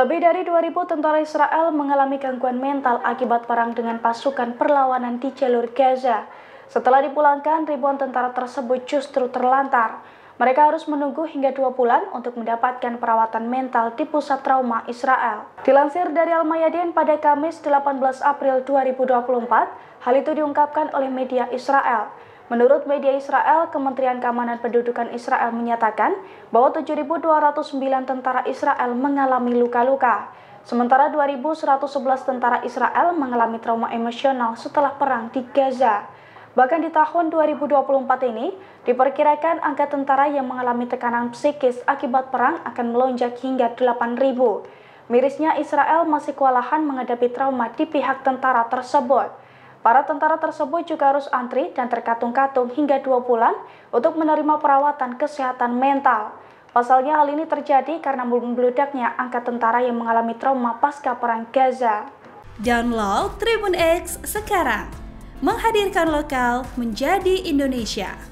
Lebih dari 2.000 tentara Israel mengalami gangguan mental akibat perang dengan pasukan perlawanan di jalur Gaza. Setelah dipulangkan, ribuan tentara tersebut justru terlantar. Mereka harus menunggu hingga 2 bulan untuk mendapatkan perawatan mental di pusat trauma Israel. Dilansir dari Al Mayadeen pada Kamis 18 April 2024, hal itu diungkapkan oleh media Israel. Menurut media Israel, Kementerian Keamanan Pendudukan Israel menyatakan bahwa 7.209 tentara Israel mengalami luka-luka, sementara 2.111 tentara Israel mengalami trauma emosional setelah perang di Gaza. Bahkan di tahun 2024 ini, diperkirakan angka tentara yang mengalami tekanan psikis akibat perang akan melonjak hingga 8.000. Mirisnya, Israel masih kewalahan menghadapi trauma di pihak tentara tersebut. Para tentara tersebut juga harus antri dan terkatung-katung hingga 2 bulan untuk menerima perawatan kesehatan mental. Pasalnya, hal ini terjadi karena meludaknya angka tentara yang mengalami trauma pasca perang Gaza. Download TribunX sekarang, menghadirkan lokal menjadi Indonesia.